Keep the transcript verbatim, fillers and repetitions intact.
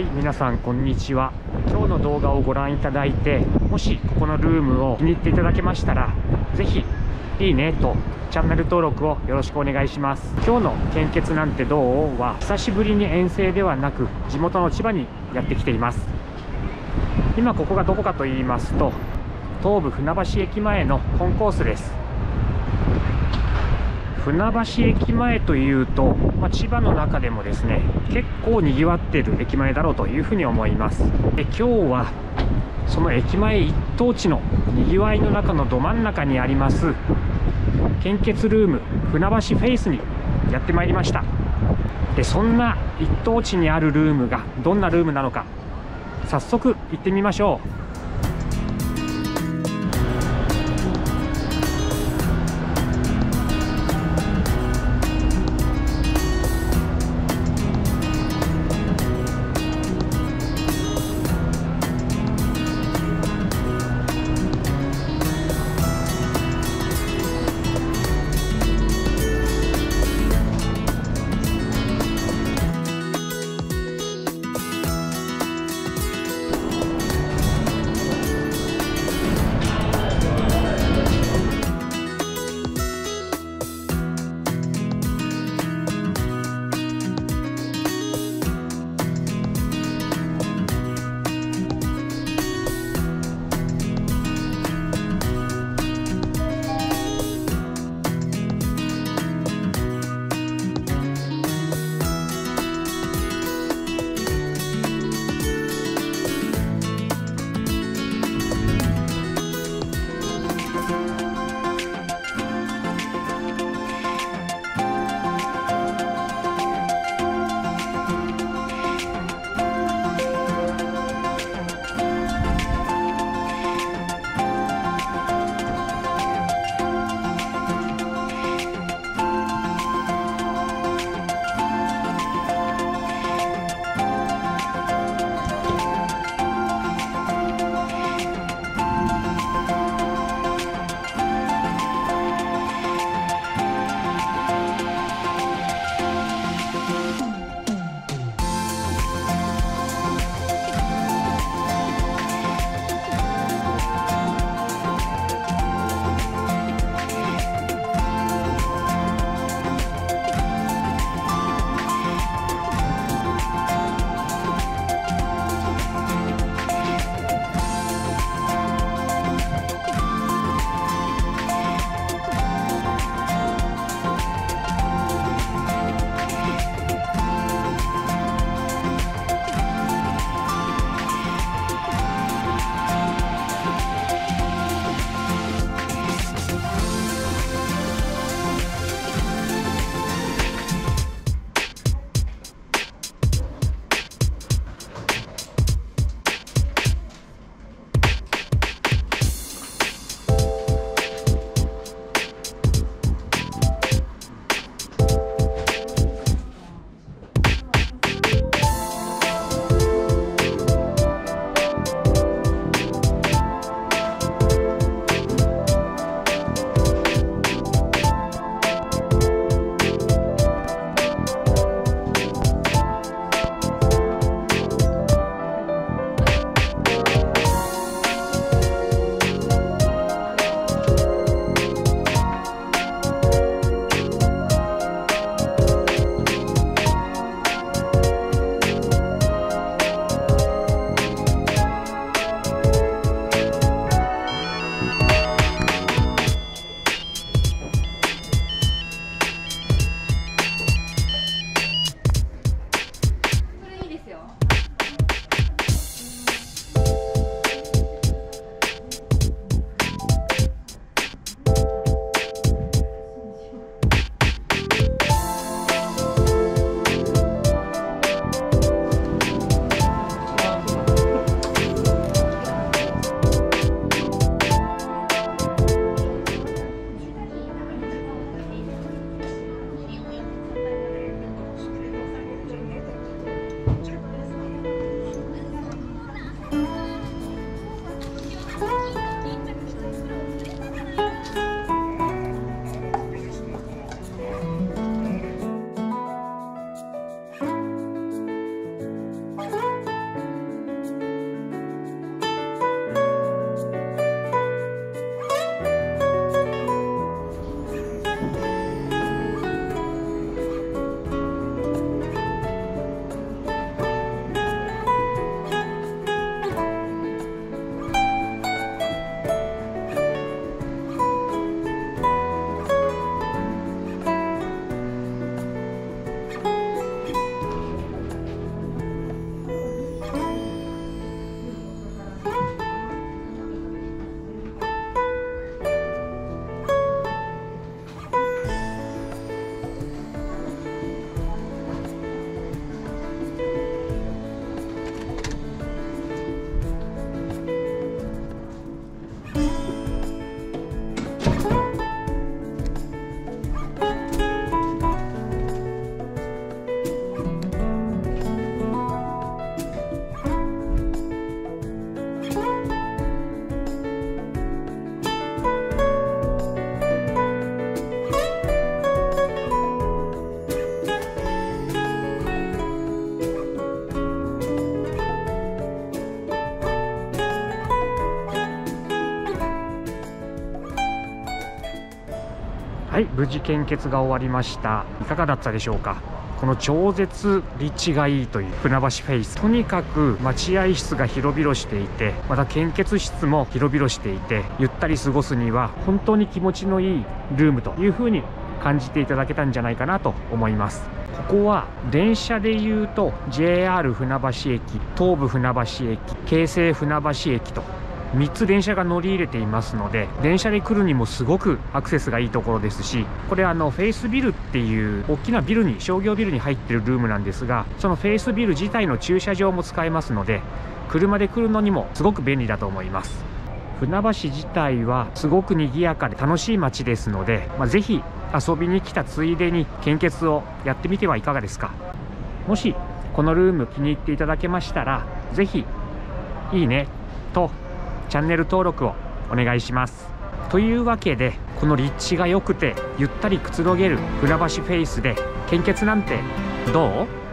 はい、皆さんこんにちは。今日の動画をご覧いただいて、もしここのルームを気に入っていただけましたら、ぜひいいねとチャンネル登録をよろしくお願いします。今日の「献血なんてどう?」は久しぶりに遠征ではなく、地元の千葉にやってきています。今ここがどこかと言いますと、東武船橋駅前のコンコースです。船橋駅前というと、まあ、千葉の中でもですね、結構にぎわっている駅前だろうというふうに思います。で、今日はその駅前一等地のにぎわいの中のど真ん中にあります献血ルーム船橋フェイスにやってまいりました。で、そんな一等地にあるルームがどんなルームなのか、早速行ってみましょう。はい、無事献血が終わりました。いかがだったでしょうか。この超絶立地がいいという船橋フェイス、とにかく待合室が広々していて、また献血室も広々していて、ゆったり過ごすには本当に気持ちのいいルームというふうに感じていただけたんじゃないかなと思います。ここは電車でいうと ジェイアール 船橋駅、東武船橋駅、京成船橋駅とみっつ電車が乗り入れていますので、電車で来るにもすごくアクセスがいいところですし、これあのフェイスビルっていう大きなビルに、商業ビルに入ってるルームなんですが、そのフェイスビル自体の駐車場も使えますので、車で来るのにもすごく便利だと思います。船橋自体はすごく賑やかで楽しい街ですので、まあ、ぜひ遊びに来たついでに献血をやってみてはいかがですか。もしこのルーム気に入っていただけましたら、ぜひいいねとチャンネル登録をお願いします。というわけで、この立地が良くてゆったりくつろげる船橋フェイスで献血なんてどう？